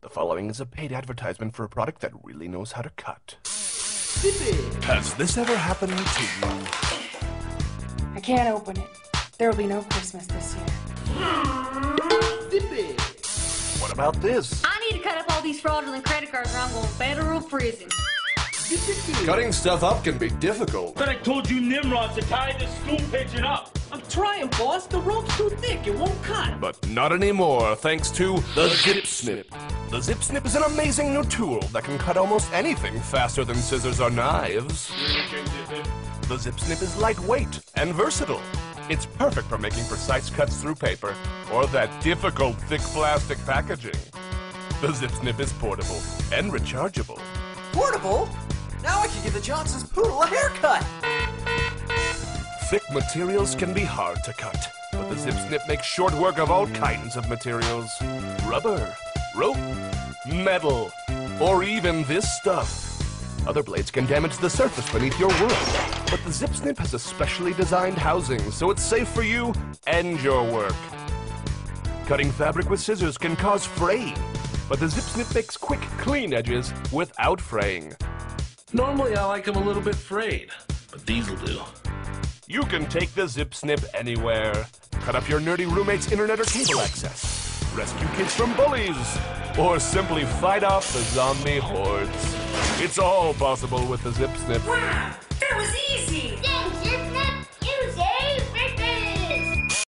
The following is a paid advertisement for a product that really knows how to cut. Has this ever happened to you? I can't open it. There will be no Christmas this year. What about this? I need to cut up all these fraudulent credit cards or I'm going to federal prison. Cutting stuff up can be difficult. But I told you Nimrods to tie this school pigeon up. I'm trying, boss. The rope's too thick. It won't cut. But not anymore, thanks to the Zip Snip. The Zip Snip is an amazing new tool that can cut almost anything faster than scissors or knives. The Zip Snip is lightweight and versatile. It's perfect for making precise cuts through paper or that difficult thick plastic packaging. The Zip Snip is portable and rechargeable. Portable? Now I can give the Johnson's poodle a haircut! Thick materials can be hard to cut, but the Zip Snip makes short work of all kinds of materials. Rubber, rope, metal, or even this stuff. Other blades can damage the surface beneath your work, but the Zip Snip has a specially designed housing, so it's safe for you and your work. Cutting fabric with scissors can cause fraying, but the Zip Snip makes quick, clean edges without fraying. Normally, I like them a little bit frayed, but these'll do. You can take the Zip Snip anywhere. Cut up your nerdy roommate's internet or cable access. Rescue kids from bullies. Or simply fight off the zombie hordes. It's all possible with the Zip Snip. Wow, that was easy! Thanks, Zip Snip.